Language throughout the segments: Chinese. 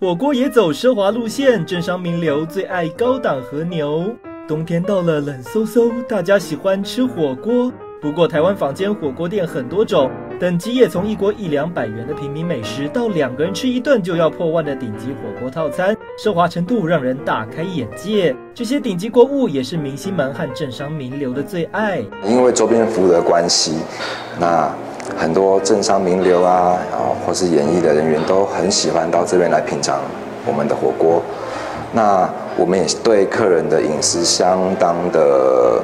火锅也走奢华路线，政商名流最爱高档和牛。冬天到了，冷飕飕，大家喜欢吃火锅。不过台湾坊间火锅店很多种，等级也从一锅100-200元的平民美食，到2个人吃一顿就要破万的顶级火锅套餐，奢华程度让人大开眼界。这些顶级锅物也是明星们和政商名流的最爱。因为周边服务的关系，那很多政商名流啊，或是演艺的人员都很喜欢到这边来品尝我们的火锅。那我们也对客人的饮食相当的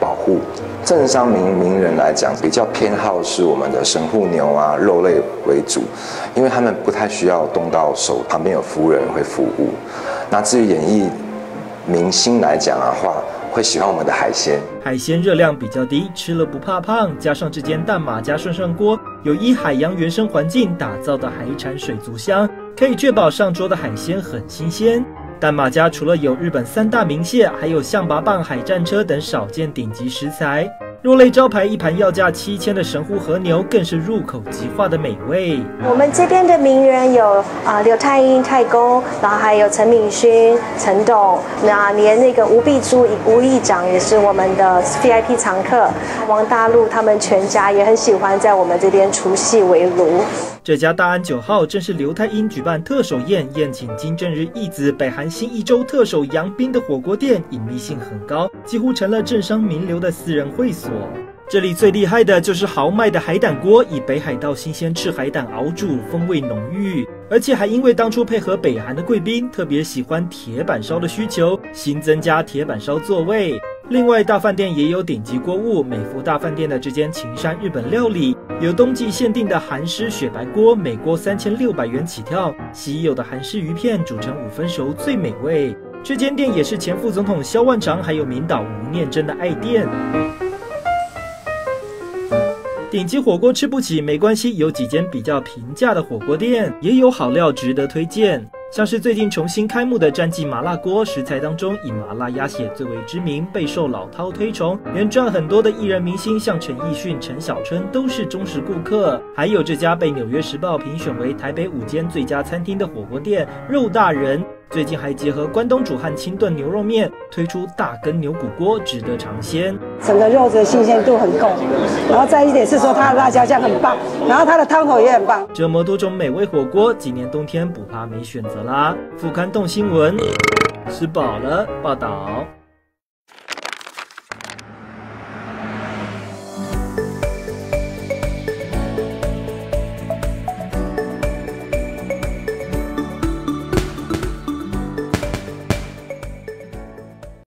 保护。政商名人来讲，比较偏好是我们的神户牛啊、肉类为主，因为他们不太需要动到手，旁边有服务人会服务。那至于演艺明星来讲的话，会喜欢我们的海鲜，海鲜热量比较低，吃了不怕胖。加上这间淡马家涮涮锅，有依海洋原生环境打造的海产水族箱，可以确保上桌的海鲜很新鲜。淡马家除了有日本3大名蟹，还有象拔蚌、海战车等少见顶级食材。肉类招牌一盘要价7000的神户和牛更是入口即化的美味。我们这边的名人有柳泰英、泰公，然后还有陈敏勋、陈董，那连那个吴碧珠、吴议长也是我们的 VIP 常客。王大陆他们全家也很喜欢在我们这边除夕围炉。这家大安9号正是刘泰英举办特首宴，宴请金正日义子、北韩新一州特首杨彬的火锅店，隐秘性很高，几乎成了政商名流的私人会所。这里最厉害的就是豪迈的海胆锅，以北海道新鲜赤海胆熬煮，风味浓郁，而且还因为当初配合北韩的贵宾特别喜欢铁板烧的需求，新增加铁板烧座位。另外大饭店也有顶级锅物，美福大饭店的这间晴山日本料理有冬季限定的韩式雪白锅，每锅3600元起跳，稀有的韩式鱼片煮成5分熟最美味。这间店也是前副总统萧万长还有民导吴念真的爱店。顶级火锅吃不起没关系，有几间比较平价的火锅店也有好料值得推荐，像是最近重新开幕的詹记麻辣锅，食材当中以麻辣鸭血最为知名，备受老饕推崇，连赚很多的艺人明星像陈奕迅、陈小春都是忠实顾客。还有这家被纽约时报评选为台北5间最佳餐厅的火锅店肉大人，最近还结合关东煮和清炖牛肉面推出大根牛骨锅，值得尝鲜。整个肉质的新鲜度很够，然后再一点是说它的辣椒酱很棒，然后它的汤头也很棒。这么多种美味火锅，今年冬天不怕没选择啦！富刊动新闻，吃饱了报道。